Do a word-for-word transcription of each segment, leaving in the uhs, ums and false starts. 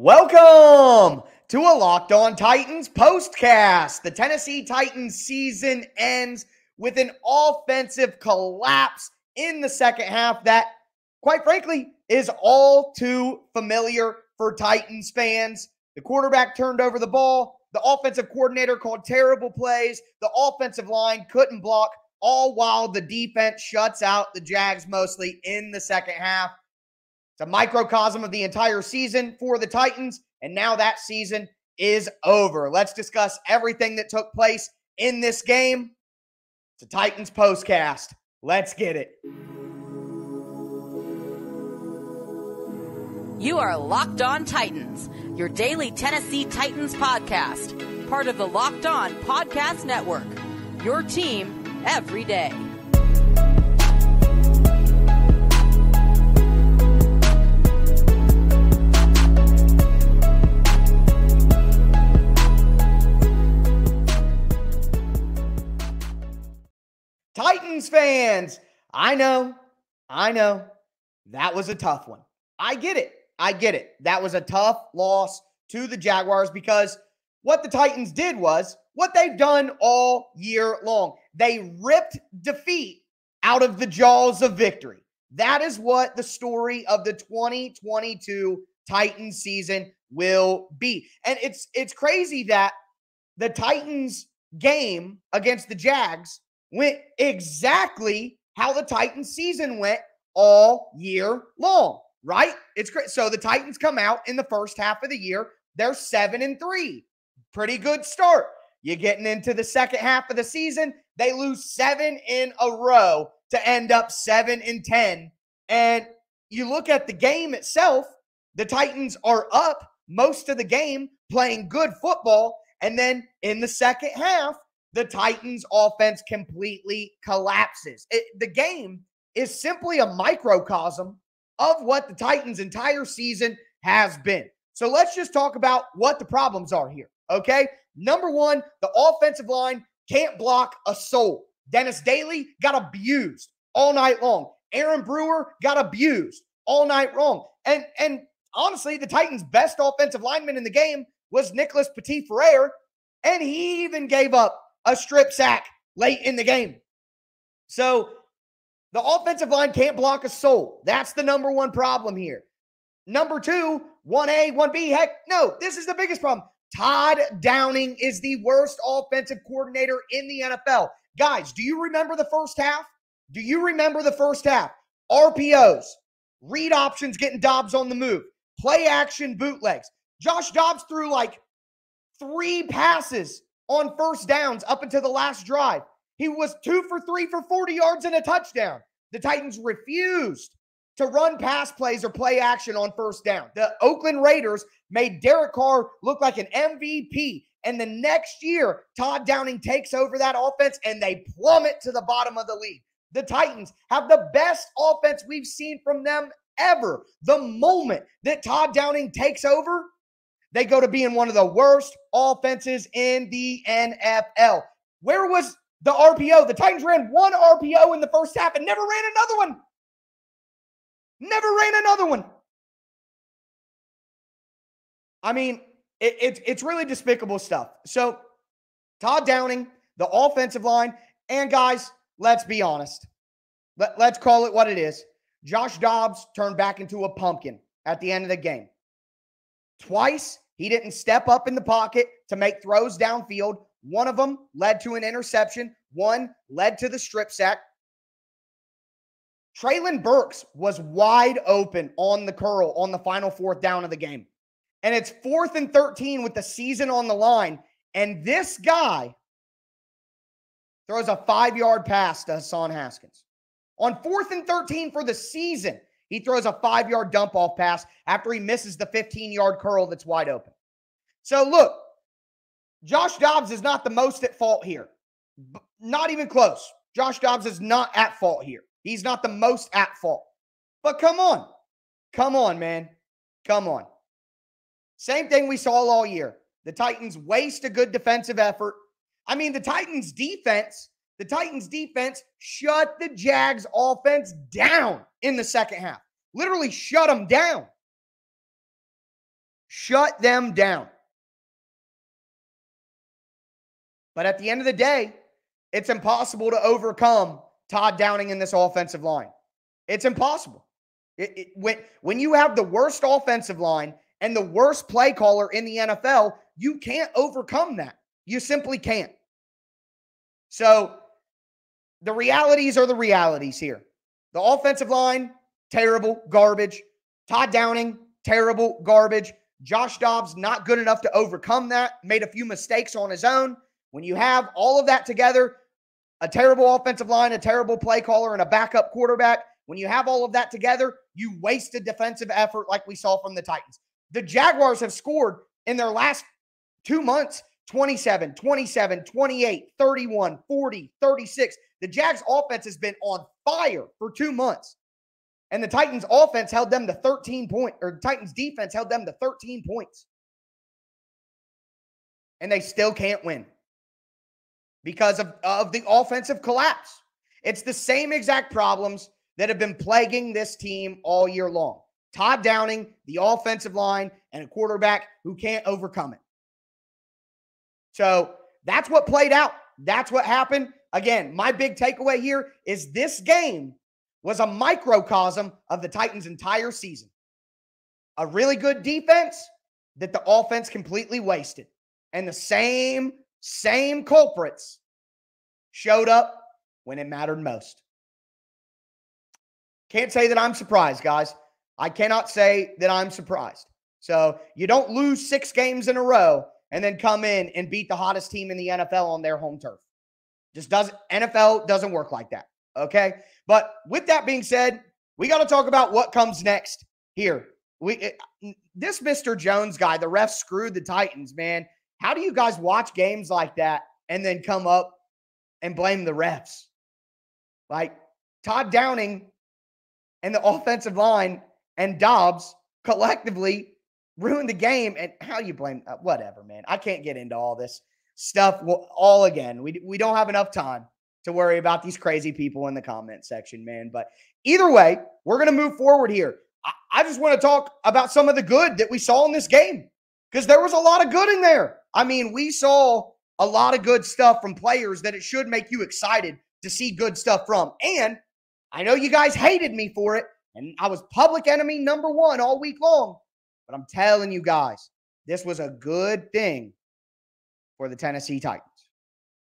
Welcome to a Locked On Titans postcast. The Tennessee Titans season ends with an offensive collapse in the second half that, quite frankly, is all too familiar for Titans fans. The quarterback turned over the ball. The offensive coordinator called terrible plays. The offensive line couldn't block, all while the defense shuts out the Jags mostly in the second half. It's a microcosm of the entire season for the Titans, and now that season is over. Let's discuss everything that took place in this game. It's a Titans postcast. Let's get it. You are Locked On Titans, your daily Tennessee Titans podcast, part of the Locked On Podcast Network, your team every day. Titans fans, I know, I know, that was a tough one. I get it. I get it. That was a tough loss to the Jaguars because what the Titans did was what they've done all year long. They ripped defeat out of the jaws of victory. That is what the story of the twenty twenty-two Titans season will be. And it's it's crazy that the Titans game against the Jags went exactly how the Titans season went all year long, right? It's crazy. So the Titans come out in the first half of the year. They're seven and three. Pretty good start. You're getting into the second half of the season. They lose seven in a row to end up seven and ten. And you look at the game itself, the Titans are up most of the game playing good football. And then in the second half, the Titans' offense completely collapses. It, the game is simply a microcosm of what the Titans' entire season has been. So let's just talk about what the problems are here, okay? Number one, the offensive line can't block a soul. Dennis Daly got abused all night long. Aaron Brewer got abused all night long. And, and honestly, the Titans' best offensive lineman in the game was Nicholas Petit-Frere, and he even gave up a strip sack late in the game. So the offensive line can't block a soul. That's the number one problem here. Number two, one A, one B, heck no, this is the biggest problem. Todd Downing is the worst offensive coordinator in the N F L. Guys, do you remember the first half? Do you remember the first half? R P Os, read options, getting Dobbs on the move, play action bootlegs. Josh Dobbs threw like three passes on first downs up until the last drive. He was two for three for forty yards and a touchdown. The Titans refused to run pass plays or play action on first down. The Oakland Raiders made Derek Carr look like an M V P. And the next year, Todd Downing takes over that offense and they plummet to the bottom of the league. The Titans have the best offense we've seen from them ever. The moment that Todd Downing takes over, they go to being one of the worst offenses in the N F L. Where was the R P O? The Titans ran one R P O in the first half and never ran another one. Never ran another one. I mean, it, it, it's really despicable stuff. So, Todd Downing, the offensive line, and guys, let's be honest. Let, let's call it what it is. Josh Dobbs turned back into a pumpkin at the end of the game. Twice, he didn't step up in the pocket to make throws downfield. One of them led to an interception. One led to the strip sack. Treylon Burks was wide open on the curl on the final fourth down of the game. And it's fourth and thirteen with the season on the line. And this guy throws a five-yard pass to Hassan Haskins. On fourth and thirteen for the season, he throws a five-yard dump-off pass after he misses the fifteen-yard curl that's wide open. So, look, Josh Dobbs is not the most at fault here. Not even close. Josh Dobbs is not at fault here. He's not the most at fault. But come on. Come on, man. Come on. Same thing we saw all year. The Titans waste a good defensive effort. I mean, the Titans' defense... The Titans defense shut the Jags offense down in the second half. Literally shut them down. Shut them down. But at the end of the day, it's impossible to overcome Todd Downing in this offensive line. It's impossible. It, it, when, when you have the worst offensive line and the worst play caller in the N F L, you can't overcome that. You simply can't. So the realities are the realities here. The offensive line, terrible, garbage. Todd Downing, terrible, garbage. Josh Dobbs, not good enough to overcome that. Made a few mistakes on his own. When you have all of that together, a terrible offensive line, a terrible play caller, and a backup quarterback, when you have all of that together, you waste a defensive effort like we saw from the Titans. The Jaguars have scored in their last two months, twenty-seven, twenty-seven, twenty-eight, thirty-one, forty, thirty-six. The Jags' offense has been on fire for two months. And the Titans' offense held them to thirteen points, or the Titans' defense held them to thirteen points. And they still can't win because of, of the offensive collapse. It's the same exact problems that have been plaguing this team all year long. Todd Downing, the offensive line, and a quarterback who can't overcome it. So that's what played out. That's what happened. Again, my big takeaway here is this game was a microcosm of the Titans' entire season. A really good defense that the offense completely wasted. And the same, same culprits showed up when it mattered most. Can't say that I'm surprised, guys. I cannot say that I'm surprised. So you don't lose six games in a row and then come in and beat the hottest team in the N F L on their home turf. Just doesn't, N F L doesn't work like that, okay? But with that being said, we got to talk about what comes next here. We it, this Mister Jones guy, the ref screwed the Titans, man. How do you guys watch games like that and then come up and blame the refs? Like, Todd Downing and the offensive line and Dobbs collectively ruined the game. And how do you blame? Uh, whatever, man. I can't get into all this stuff well, all again. We, we don't have enough time to worry about these crazy people in the comment section, man. But either way, we're going to move forward here. I, I just want to talk about some of the good that we saw in this game, because there was a lot of good in there. I mean, we saw a lot of good stuff from players that it should make you excited to see good stuff from. And I know you guys hated me for it, and I was public enemy number one all week long. But I'm telling you guys, this was a good thing for the Tennessee Titans.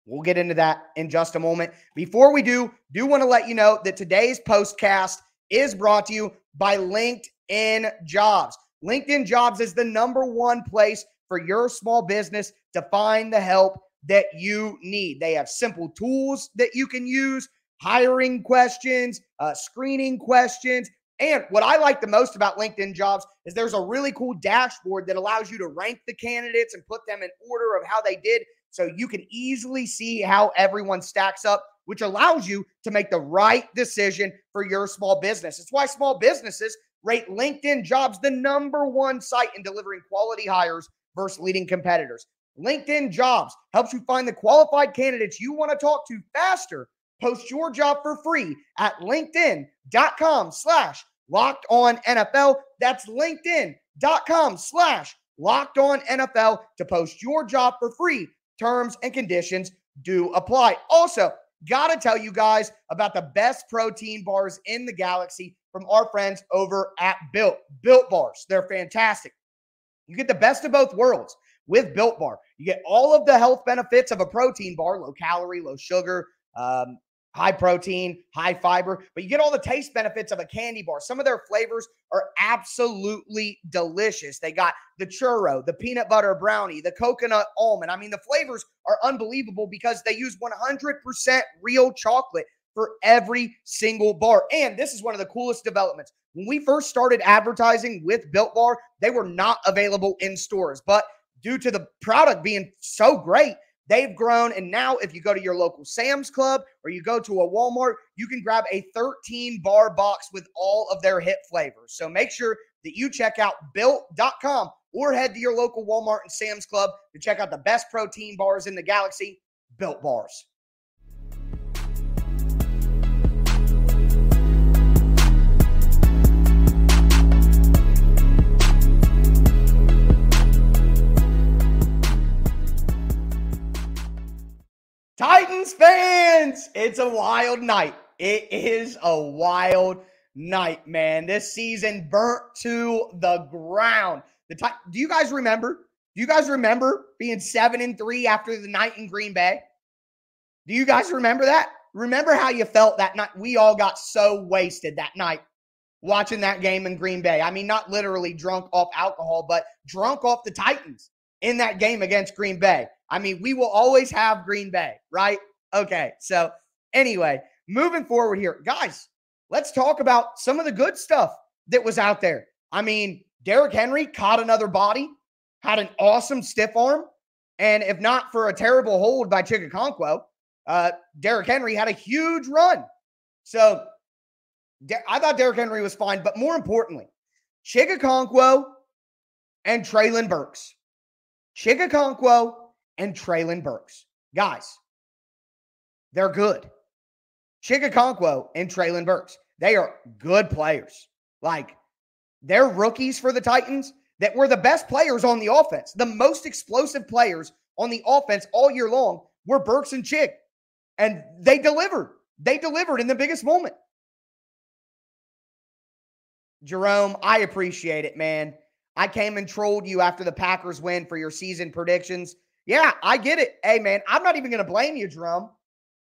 We'll get into that in just a moment. Before we do, do want to let you know that today's postcast is brought to you by LinkedIn Jobs. LinkedIn Jobs is the number one place for your small business to find the help that you need. They have simple tools that you can use, hiring questions, uh, screening questions. And what I like the most about LinkedIn Jobs is there's a really cool dashboard that allows you to rank the candidates and put them in order of how they did, so you can easily see how everyone stacks up, which allows you to make the right decision for your small business. It's why small businesses rate LinkedIn Jobs the number one site in delivering quality hires versus leading competitors. LinkedIn Jobs helps you find the qualified candidates you want to talk to faster. Post your job for free at LinkedIn.com slash locked on NFL. That's LinkedIn.com slash locked on NFL to post your job for free. Terms and conditions do apply. Also, got to tell you guys about the best protein bars in the galaxy from our friends over at Built. Built Bars, they're fantastic. You get the best of both worlds with Built Bar. You get all of the health benefits of a protein bar, low calorie, low sugar, Um, high protein, high fiber, but you get all the taste benefits of a candy bar. Some of their flavors are absolutely delicious. They got the churro, the peanut butter brownie, the coconut almond. I mean, the flavors are unbelievable because they use one hundred percent real chocolate for every single bar. And this is one of the coolest developments. When we first started advertising with Built Bar, they were not available in stores, but due to the product being so great, they've grown, and now if you go to your local Sam's Club or you go to a Walmart, you can grab a thirteen bar box with all of their hit flavors. So make sure that you check out Built dot com or head to your local Walmart and Sam's Club to check out the best protein bars in the galaxy, Built Bars. It's a wild night. It is a wild night, man. This season burnt to the ground. The t- Do you guys remember? Do you guys remember being seven and three after the night in Green Bay? Do you guys remember that? Remember how you felt that night? We all got so wasted that night watching that game in Green Bay. I mean, not literally drunk off alcohol, but drunk off the Titans in that game against Green Bay. I mean, we will always have Green Bay, right? Okay, so anyway, moving forward here. Guys, let's talk about some of the good stuff that was out there. I mean, Derrick Henry caught another body, had an awesome stiff arm, and if not for a terrible hold by Chig Okonkwo, uh, Derrick Henry had a huge run. So De- I thought Derrick Henry was fine, but more importantly, Chig Okonkwo and Treylon Burks. Chig Okonkwo and Treylon Burks. Guys, they're good. Chig Okonkwo and Treylon Burks. They are good players. Like, they're rookies for the Titans that were the best players on the offense. The most explosive players on the offense all year long were Burks and Chig. And they delivered. They delivered in the biggest moment. Jerome, I appreciate it, man. I came and trolled you after the Packers win for your season predictions. Yeah, I get it. Hey, man, I'm not even going to blame you, Jerome.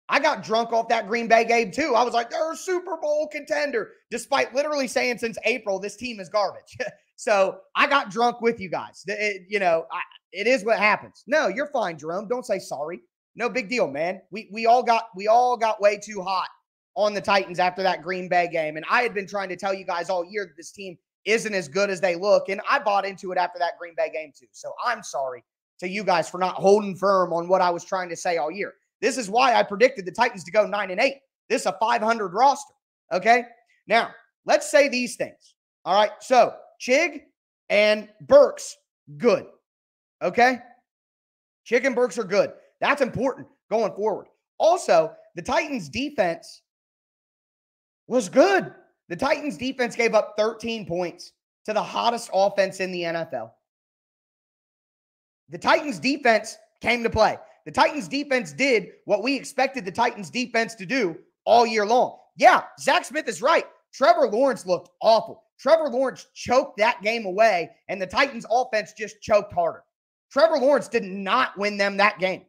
I got drunk off that Green Bay game, too. I was like, they're a Super Bowl contender, despite literally saying since April, this team is garbage. So I got drunk with you guys. It, you know, I, it is what happens. No, you're fine, Jerome. Don't say sorry. No big deal, man. We we all got we all got way too hot on the Titans after that Green Bay game. And I had been trying to tell you guys all year that this team isn't as good as they look. And I bought into it after that Green Bay game, too. So I'm sorry to you guys for not holding firm on what I was trying to say all year. This is why I predicted the Titans to go nine and eight. This is a five hundred roster, okay? Now, let's say these things, all right? So, Chig and Burks, good, okay? Chig and Burks are good. That's important going forward. Also, the Titans' defense was good. The Titans' defense gave up thirteen points to the hottest offense in the N F L. The Titans' defense came to play. The Titans defense did what we expected the Titans defense to do all year long. Yeah, Zach Smith is right. Trevor Lawrence looked awful. Trevor Lawrence choked that game away, and the Titans offense just choked harder. Trevor Lawrence did not win them that game.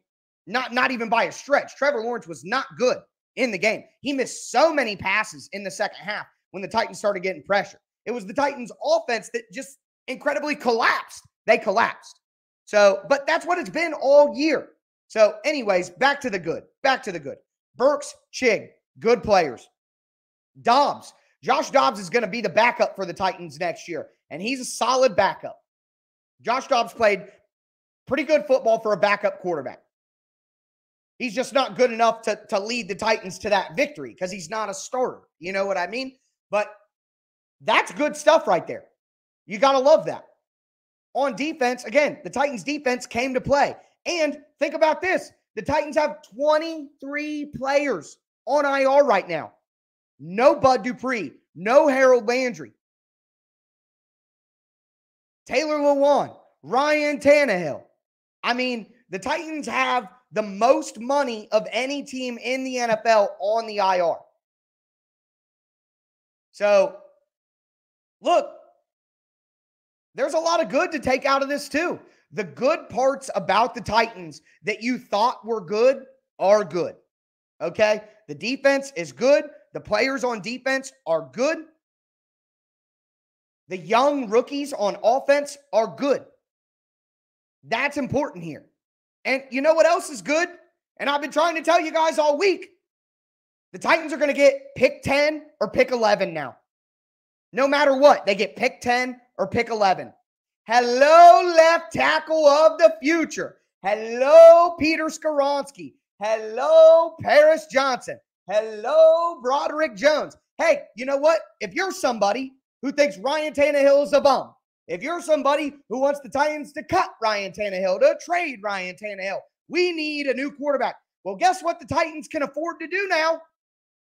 Not, not even by a stretch. Trevor Lawrence was not good in the game. He missed so many passes in the second half when the Titans started getting pressure. It was the Titans offense that just incredibly collapsed. They collapsed. So, but that's what it's been all year. So anyways, back to the good, back to the good. Burks, Chig, good players. Dobbs, Josh Dobbs is going to be the backup for the Titans next year, and he's a solid backup. Josh Dobbs played pretty good football for a backup quarterback. He's just not good enough to, to lead the Titans to that victory because he's not a starter. You know what I mean? But that's good stuff right there. You got to love that. On defense, again, the Titans defense came to play. And think about this. The Titans have twenty-three players on I R right now. No Bud Dupree. No Harold Landry. Taylor Lewan. Ryan Tannehill. I mean, the Titans have the most money of any team in the N F L on the I R. So, look. There's a lot of good to take out of this, too. The good parts about the Titans that you thought were good are good, okay? The defense is good. The players on defense are good. The young rookies on offense are good. That's important here. And you know what else is good? And I've been trying to tell you guys all week. The Titans are going to get pick ten or pick eleven now. No matter what, they get pick ten or pick eleven. Hello, left tackle of the future. Hello, Peter Skoronski. Hello, Paris Johnson. Hello, Broderick Jones. Hey, you know what? If you're somebody who thinks Ryan Tannehill is a bum, if you're somebody who wants the Titans to cut Ryan Tannehill, to trade Ryan Tannehill, we need a new quarterback. Well, guess what the Titans can afford to do now?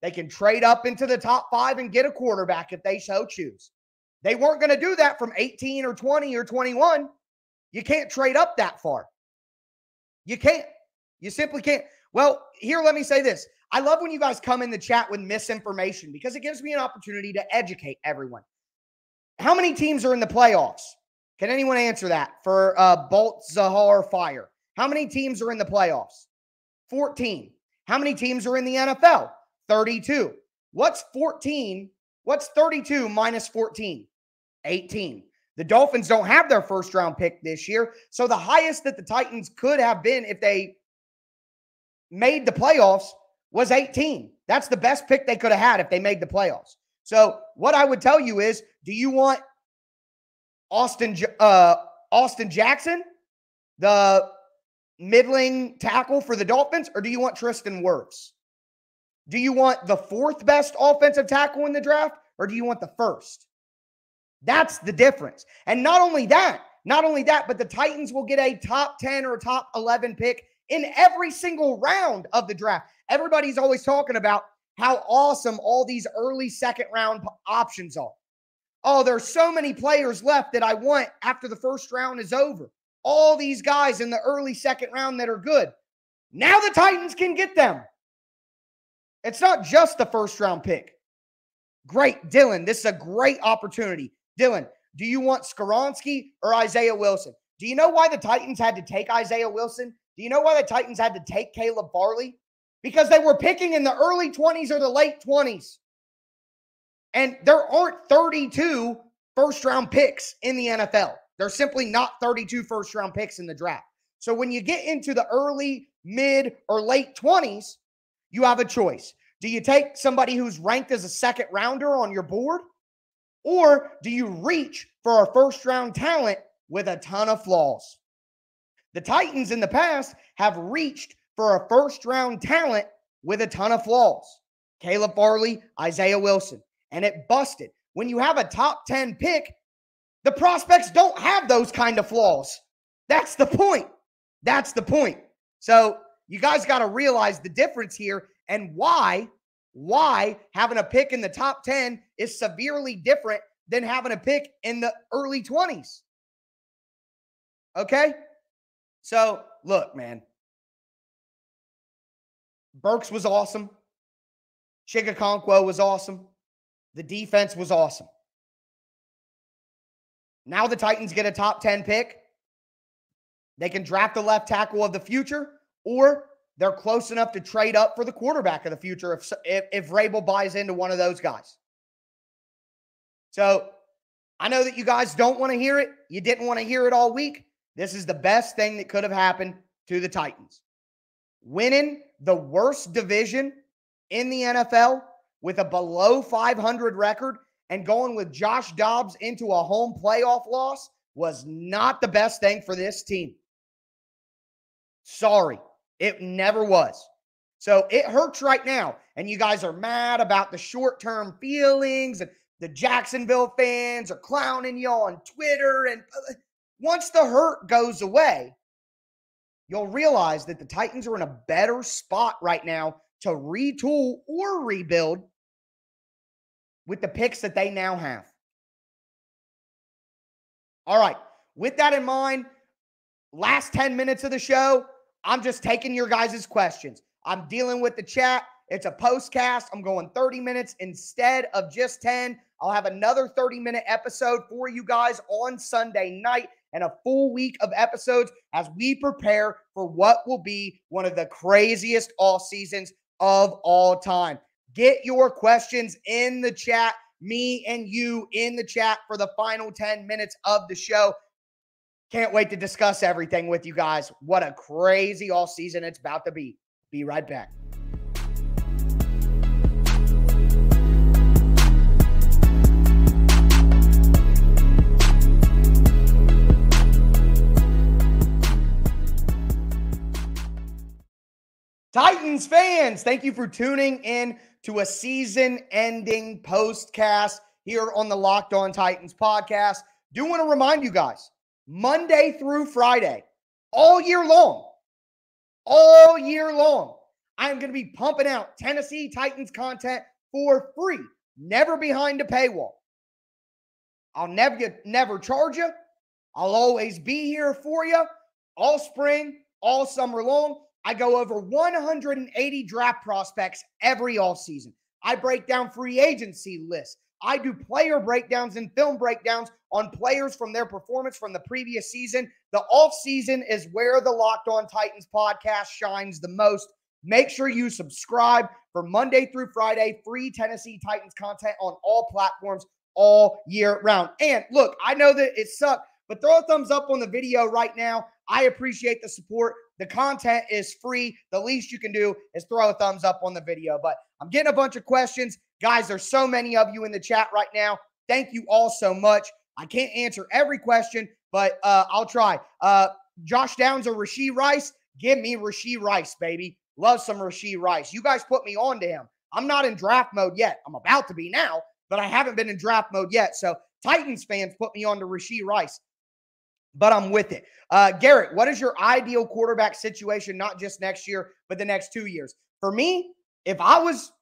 They can trade up into the top five and get a quarterback if they so choose. They weren't going to do that from eighteen or twenty or twenty-one. You can't trade up that far. You can't. You simply can't. Well, here, let me say this. I love when you guys come in the chat with misinformation because it gives me an opportunity to educate everyone. How many teams are in the playoffs? Can anyone answer that for uh, Bolt Zahar Fire? How many teams are in the playoffs? fourteen. How many teams are in the N F L? thirty-two. What's fourteen? What's thirty-two minus fourteen? eighteen. The Dolphins don't have their first round pick this year. So the highest that the Titans could have been if they made the playoffs was eighteen. That's the best pick they could have had if they made the playoffs. So what I would tell you is, do you want Austin, uh, Austin Jackson, the middling tackle for the Dolphins, or do you want Tristan Wirfs? Do you want the fourth best offensive tackle in the draft, or do you want the first? That's the difference. And not only that, not only that, but the Titans will get a top ten or a top eleven pick in every single round of the draft. Everybody's always talking about how awesome all these early second round options are. Oh, there's so many players left that I want after the first round is over. All these guys in the early second round that are good. Now the Titans can get them. It's not just the first round pick. Great, Dylan. This is a great opportunity. Dylan, do you want Skoronski or Isaiah Wilson? Do you know why the Titans had to take Isaiah Wilson? Do you know why the Titans had to take Caleb Farley? Because they were picking in the early twenties or the late twenties. And there aren't thirty-two first-round picks in the N F L. There's simply not thirty-two first-round picks in the draft. So when you get into the early, mid, or late twenties, you have a choice. Do you take somebody who's ranked as a second-rounder on your board? Or do you reach for a first-round talent with a ton of flaws? The Titans in the past have reached for a first-round talent with a ton of flaws. Caleb Farley, Isaiah Wilson. And it busted. When you have a top ten pick, the prospects don't have those kind of flaws. That's the point. That's the point. So you guys got to realize the difference here and why, why having a pick in the top ten is severely different than having a pick in the early twenties. Okay? So, look, man. Burks was awesome. Chig Okonkwo was awesome. The defense was awesome. Now the Titans get a top ten pick. They can draft the left tackle of the future, or they're close enough to trade up for the quarterback of the future if if, if Vrabel buys into one of those guys. So I know that you guys don't want to hear it. You didn't want to hear it all week. This is the best thing that could have happened to the Titans. Winning the worst division in the N F L with a below five hundred record and going with Josh Dobbs into a home playoff loss was not the best thing for this team. Sorry, it never was. So it hurts right now, and you guys are mad about the short-term feelings, and the Jacksonville fans are clowning y'all on Twitter. And once the hurt goes away, you'll realize that the Titans are in a better spot right now to retool or rebuild with the picks that they now have. All right. With that in mind, last ten minutes of the show, I'm just taking your guys' questions. I'm dealing with the chat. It's a postcast. I'm going thirty minutes instead of just ten. I'll have another thirty-minute episode for you guys on Sunday night and a full week of episodes as we prepare for what will be one of the craziest off seasons of all time. Get your questions in the chat, me and you in the chat for the final ten minutes of the show. Can't wait to discuss everything with you guys. What a crazy off season it's about to be. Be right back. Titans fans, thank you for tuning in to a season-ending postcast here on the Locked On Titans podcast. Do want to remind you guys, Monday through Friday, all year long, all year long, I'm going to be pumping out Tennessee Titans content for free, never behind a paywall. I'll never, never charge you. I'll always be here for you all spring, all summer long. I go over one hundred eighty draft prospects every offseason. I break down free agency lists. I do player breakdowns and film breakdowns on players from their performance from the previous season. The offseason is where the Locked On Titans podcast shines the most. Make sure you subscribe for Monday through Friday, free Tennessee Titans content on all platforms all year round. And look, I know that it sucked, but throw a thumbs up on the video right now. I appreciate the support. The content is free. The least you can do is throw a thumbs up on the video. But I'm getting a bunch of questions. Guys, there's so many of you in the chat right now. Thank you all so much. I can't answer every question, but uh, I'll try. Uh, Josh Downs or Rashee Rice? Give me Rashee Rice, baby. Love some Rashee Rice. You guys put me on to him. I'm not in draft mode yet. I'm about to be now, but I haven't been in draft mode yet. So Titans fans put me on to Rashee Rice, but I'm with it. Uh, Garrett, what is your ideal quarterback situation, not just next year, but the next two years? For me, if I was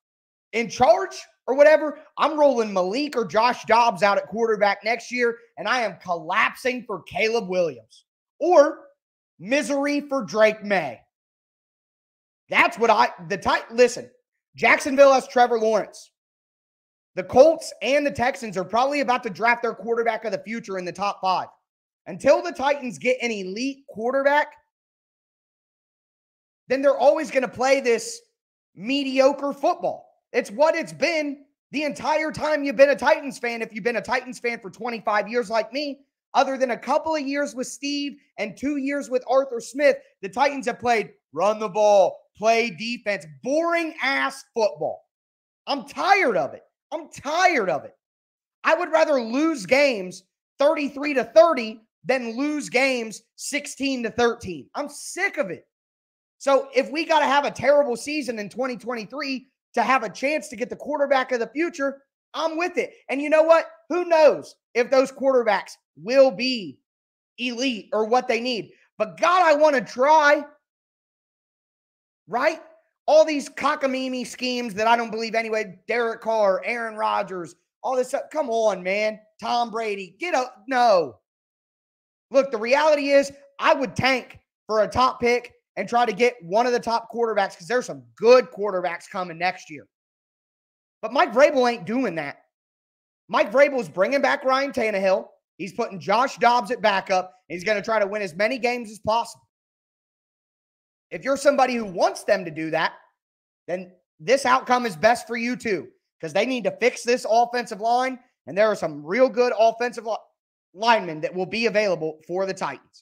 in charge or whatever, I'm rolling Malik or Josh Dobbs out at quarterback next year, and I am collapsing for Caleb Williams or misery for Drake May. That's what I, the tight, listen, Jacksonville has Trevor Lawrence. The Colts and the Texans are probably about to draft their quarterback of the future in the top five. Until the Titans get an elite quarterback, then they're always going to play this mediocre football. It's what it's been the entire time you've been a Titans fan. If you've been a Titans fan for twenty-five years like me, other than a couple of years with Steve and two years with Arthur Smith, the Titans have played run the ball, play defense, boring ass football. I'm tired of it. I'm tired of it. I would rather lose games thirty-three to thirty than lose games sixteen to thirteen. I'm sick of it. So if we got to have a terrible season in twenty twenty-three to have a chance to get the quarterback of the future, I'm with it. And you know what? Who knows if those quarterbacks will be elite or what they need. But God, I want to try, right? All these cockamamie schemes that I don't believe anyway. Derek Carr, Aaron Rodgers, all this stuff. Come on, man. Tom Brady, get up. No. Look, the reality is I would tank for a top pick and try to get one of the top quarterbacks because there's some good quarterbacks coming next year. But Mike Vrabel ain't doing that. Mike Vrabel's bringing back Ryan Tannehill. He's putting Josh Dobbs at backup. And he's going to try to win as many games as possible. If you're somebody who wants them to do that, then this outcome is best for you too because they need to fix this offensive line. And there are some real good offensive linemen that will be available for the Titans.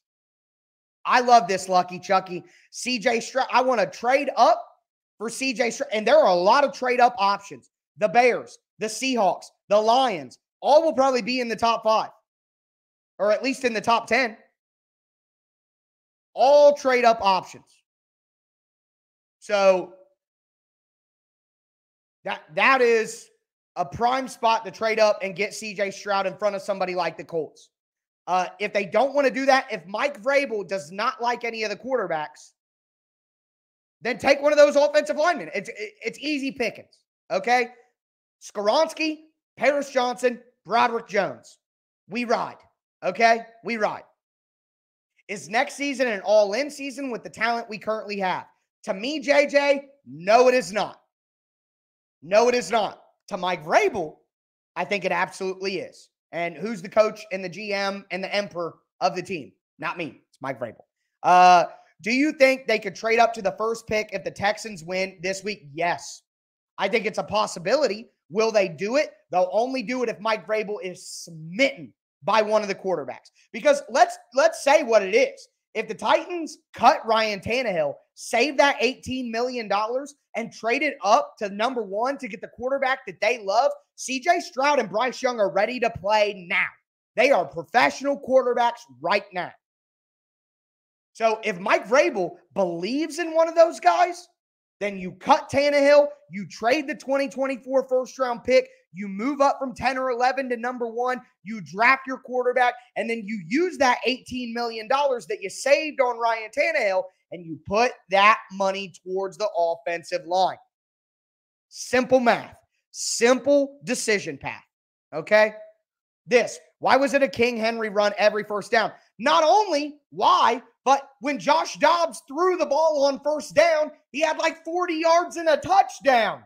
I love this, Lucky Chucky. C J Stroud, I want to trade up for C J Stroud. And there are a lot of trade-up options. The Bears, the Seahawks, the Lions, all will probably be in the top five. Or at least in the top ten. All trade-up options. So, that that is a prime spot to trade up and get C J Stroud in front of somebody like the Colts. Uh, if they don't want to do that, if Mike Vrabel does not like any of the quarterbacks, then take one of those offensive linemen. It's, it's easy pickings, okay? Skoronski, Paris Johnson, Broderick Jones. We ride, okay? We ride. Is next season an all-in season with the talent we currently have? To me, J J, no, it is not. No, it is not. To Mike Vrabel, I think it absolutely is. And who's the coach and the G M and the emperor of the team? Not me. It's Mike Vrabel. Uh, do you think they could trade up to the first pick if the Texans win this week? Yes. I think it's a possibility. Will they do it? They'll only do it if Mike Vrabel is smitten by one of the quarterbacks. Because let's let's say what it is. If the Titans cut Ryan Tannehill, save that eighteen million dollars and trade it up to number one to get the quarterback that they love, C J Stroud and Bryce Young are ready to play now. They are professional quarterbacks right now. So if Mike Vrabel believes in one of those guys, then you cut Tannehill, you trade the twenty twenty-four first-round pick, you move up from ten or eleven to number one, you draft your quarterback, and then you use that eighteen million dollars that you saved on Ryan Tannehill, and you put that money towards the offensive line. Simple math. Simple decision path. Okay? This. Why was it a King Henry run every first down? Not only why, But when Josh Dobbs threw the ball on first down, he had like forty yards and a touchdown.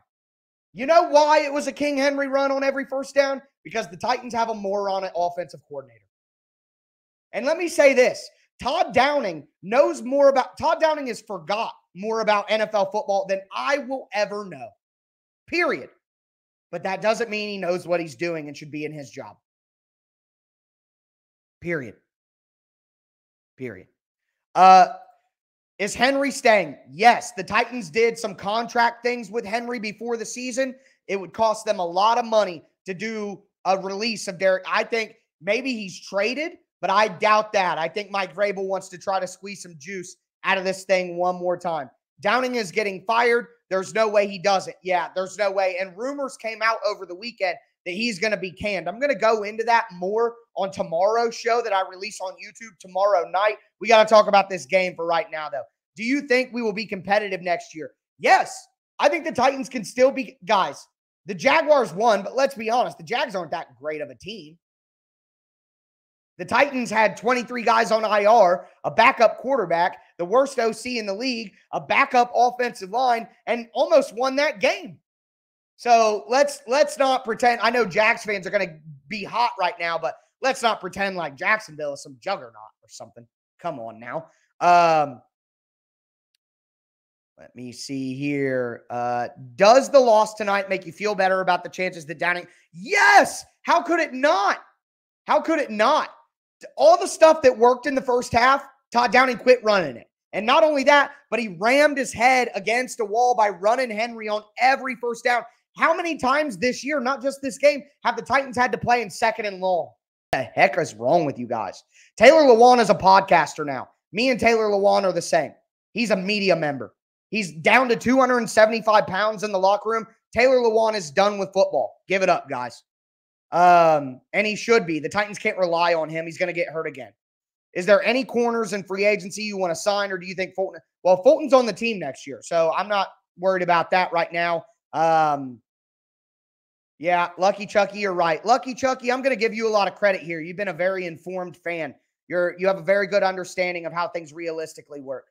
You know why it was a King Henry run on every first down? Because the Titans have a moron at offensive coordinator. And let me say this. Todd Downing knows more about, Todd Downing has forgot more about N F L football than I will ever know. Period. But that doesn't mean he knows what he's doing and should be in his job. Period. Period. Uh, is Henry staying? Yes, the Titans did some contract things with Henry before the season. It would cost them a lot of money to do a release of Derek. I think maybe he's traded, but I doubt that. I think Mike Vrabel wants to try to squeeze some juice out of this thing one more time. Downing is getting fired. There's no way he doesn't. Yeah, there's no way. And rumors came out over the weekend that he's going to be canned. I'm going to go into that more on tomorrow's show that I release on YouTube tomorrow night. We got to talk about this game for right now, though. Do you think we will be competitive next year? Yes. I think the Titans can still be. Guys, the Jaguars won, but let's be honest, the Jags aren't that great of a team. The Titans had twenty-three guys on I R, a backup quarterback, the worst O C in the league, a backup offensive line, and almost won that game. So let's let's not pretend. I know Jags fans are going to be hot right now, but let's not pretend like Jacksonville is some juggernaut or something. Come on now. Um, let me see here. Uh, does the loss tonight make you feel better about the chances that Downing? Yes! How could it not? How could it not? All the stuff that worked in the first half, Todd Downing quit running it. And not only that, but he rammed his head against a wall by running Henry on every first down. How many times this year, not just this game, have the Titans had to play in second and long? What the heck is wrong with you guys? Taylor Lewan is a podcaster now. Me and Taylor Lewan are the same. He's a media member. He's down to two hundred seventy-five pounds in the locker room. Taylor Lewan is done with football. Give it up, guys. Um, and he should be. The Titans can't rely on him. He's going to get hurt again. Is there any corners in free agency you want to sign, or do you think Fulton? Well, Fulton's on the team next year, so I'm not worried about that right now. Um, yeah, Lucky Chucky, you're right. Lucky Chucky, I'm going to give you a lot of credit here. You've been a very informed fan. You're you have a very good understanding of how things realistically work.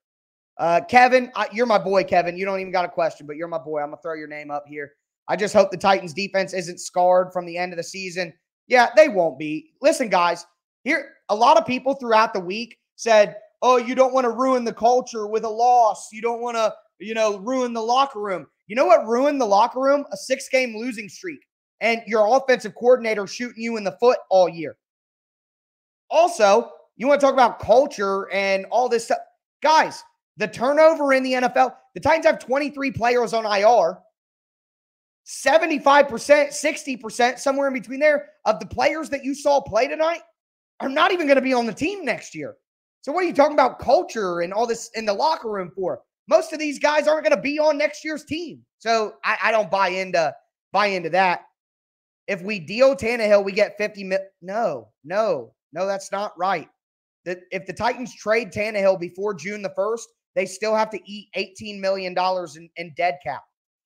Uh, Kevin, I, you're my boy, Kevin. You don't even got a question, but you're my boy. I'm going to throw your name up here. I just hope the Titans defense isn't scarred from the end of the season. Yeah, they won't be. Listen, guys. Here, a lot of people throughout the week said, oh, you don't want to ruin the culture with a loss. You don't want to, you know, ruin the locker room. You know what ruined the locker room? A six-game losing streak and your offensive coordinator shooting you in the foot all year. Also, you want to talk about culture and all this stuff. Guys, the turnover in the N F L, the Titans have twenty-three players on I R. seventy-five percent, sixty percent, somewhere in between there, of the players that you saw play tonight are not even going to be on the team next year. So what are you talking about culture and all this in the locker room for? Most of these guys aren't going to be on next year's team. So I, I don't buy into buy into that. If we deal Tannehill, we get fifty mil. No, no, no, that's not right. The, if the Titans trade Tannehill before June the first, they still have to eat eighteen million dollars in, in dead cap.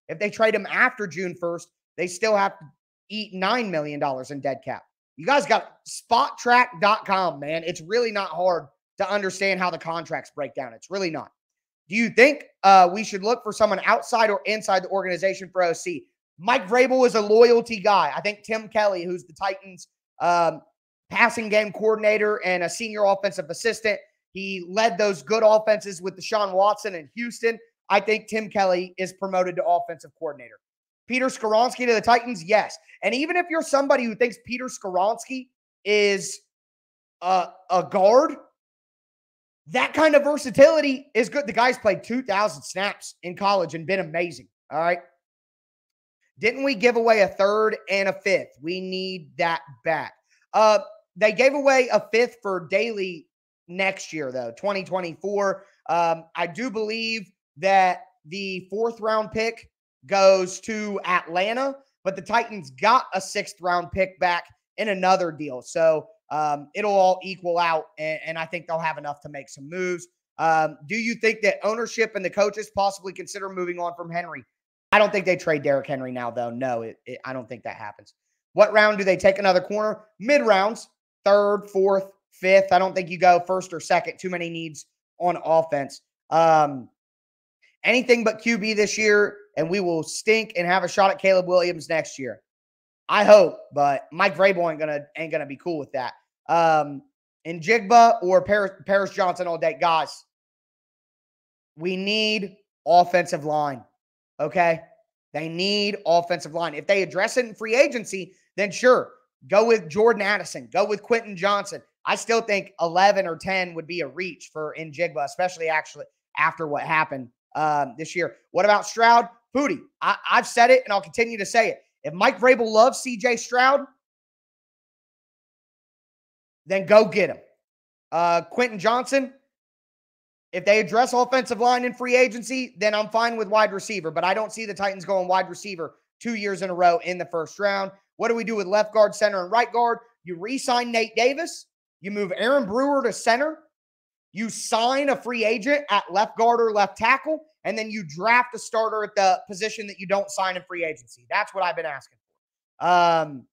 If they trade him after June first, they still have to eat nine million dollars in dead cap. You guys got spot track dot com, man. It's really not hard to understand how the contracts break down. It's really not. Do you think uh, we should look for someone outside or inside the organization for O C? Mike Vrabel is a loyalty guy. I think Tim Kelly, who's the Titans' um, passing game coordinator and a senior offensive assistant, he led those good offenses with Deshaun Watson in Houston. I think Tim Kelly is promoted to offensive coordinator. Peter Skoronski to the Titans? Yes. And even if you're somebody who thinks Peter Skoronski is a, a guard, that kind of versatility is good. The guy's played two thousand snaps in college and been amazing. All right. Didn't we give away a third and a fifth? We need that back. Uh, they gave away a fifth for Daly next year, though, twenty twenty-four. Um, I do believe that the fourth round pick goes to Atlanta, but the Titans got a sixth round pick back in another deal. So um, it'll all equal out, and, and I think they'll have enough to make some moves. Um, do you think that ownership and the coaches possibly consider moving on from Henry? I don't think they trade Derrick Henry now, though. No, it, it, I don't think that happens. What round do they take another corner? Mid rounds, third, fourth, fifth. I don't think you go first or second. Too many needs on offense. Um, anything but Q B this year, and we will stink and have a shot at Caleb Williams next year. I hope, but Mike Vrabel ain't gonna ain't gonna be cool with that. Um, and Jigba or Paris, Paris Johnson all day, guys. We need offensive line, okay? They need offensive line. If they address it in free agency, then sure, go with Jordan Addison, go with Quentin Johnson. I still think eleven or ten would be a reach for Njigba, especially actually after what happened um, this year. What about Stroud? Pootie, I, I've said it, and I'll continue to say it. If Mike Vrabel loves C J Stroud, then go get him. Uh, Quentin Johnson, if they address offensive line in free agency, then I'm fine with wide receiver, but I don't see the Titans going wide receiver two years in a row in the first round. What do we do with left guard, center, and right guard? You re-sign Nate Davis. You move Aaron Brewer to center. You sign a free agent at left guard or left tackle, and then you draft a starter at the position that you don't sign in free agency. That's what I've been asking for. Um,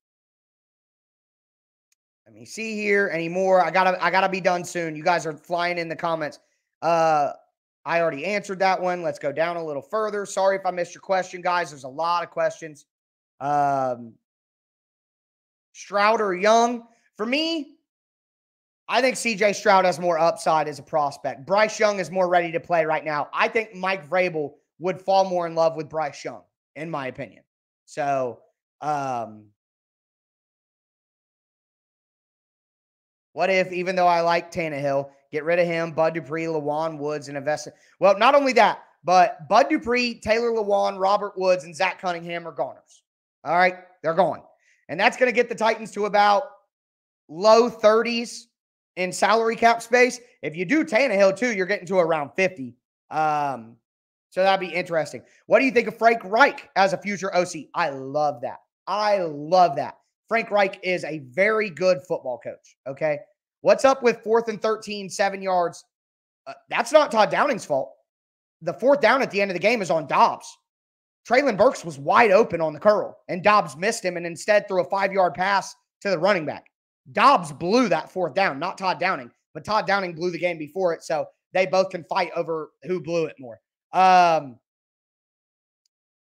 let me see here. Any more? I gotta, I gotta be done soon. You guys are flying in the comments. Uh, I already answered that one. Let's go down a little further. Sorry if I missed your question, guys. There's a lot of questions. Um, Stroud or Young? For me, I think C J Stroud has more upside as a prospect. Bryce Young is more ready to play right now. I think Mike Vrabel would fall more in love with Bryce Young, in my opinion. So, um, what if, even though I like Tannehill, get rid of him, Bud Dupree, Lewan Woods, and invest in... Well, not only that, but Bud Dupree, Taylor Lewan, Robert Woods, and Zach Cunningham are goners. All right? They're gone. And that's going to get the Titans to about low thirties. In salary cap space. If you do Tannehill too, you're getting to around fifty. Um, so that'd be interesting. What do you think of Frank Reich as a future O C? I love that. I love that. Frank Reich is a very good football coach, okay? What's up with fourth and thirteen, seven yards? Uh, that's not Todd Downing's fault. The fourth down at the end of the game is on Dobbs. Treylon Burks was wide open on the curl, and Dobbs missed him and instead threw a five-yard pass to the running back. Dobbs blew that fourth down, not Todd Downing, but Todd Downing blew the game before it, so they both can fight over who blew it more. Um,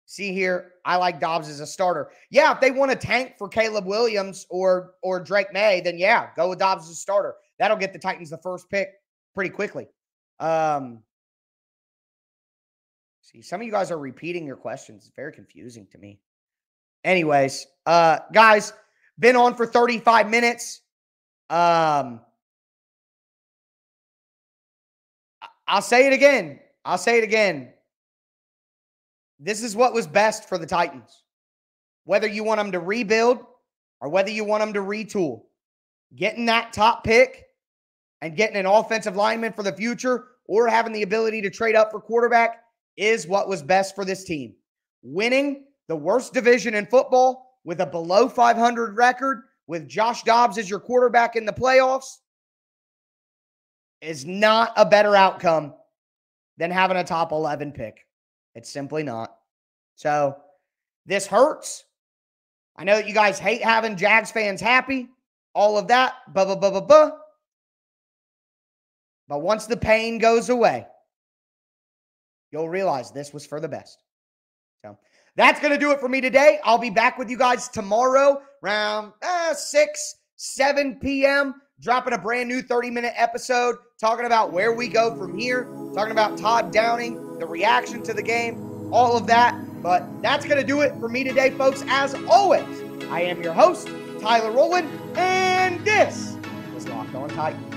see here, I like Dobbs as a starter. Yeah, if they want to tank for Caleb Williams or or Drake May, then yeah, go with Dobbs as a starter. That'll get the Titans the first pick pretty quickly. Um, see, some of you guys are repeating your questions. It's very confusing to me. Anyways, uh, guys, been on for thirty-five minutes. Um, I'll say it again. I'll say it again. This is what was best for the Titans. Whether you want them to rebuild or whether you want them to retool, getting that top pick and getting an offensive lineman for the future or having the ability to trade up for quarterback is what was best for this team. Winning the worst division in football with a below five hundred record, with Josh Dobbs as your quarterback in the playoffs, is not a better outcome than having a top eleven pick. It's simply not. So this hurts. I know that you guys hate having Jags fans happy, all of that, blah, blah, blah, blah, blah. But once the pain goes away, you'll realize this was for the best. So that's going to do it for me today. I'll be back with you guys tomorrow around uh, six, seven p m Dropping a brand new thirty-minute episode, talking about where we go from here, talking about Todd Downing, the reaction to the game, all of that. But that's going to do it for me today, folks. As always, I am your host, Tyler Rowland, and this is Locked On Titans.